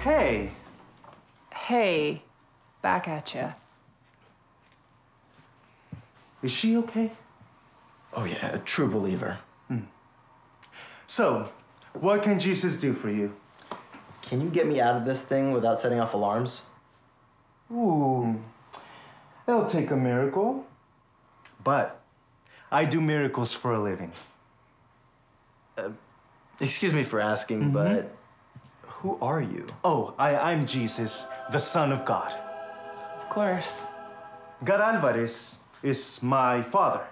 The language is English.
Hey. Hey, back at ya. Is she okay? Oh yeah, a true believer. Hmm. So, what can Jesus do for you? Can you get me out of this thing without setting off alarms? Ooh, it'll take a miracle. But I do miracles for a living. Excuse me for asking, but who are you? Oh, I'm Jesus, the Son of God. Of course. God Alvarez is my father.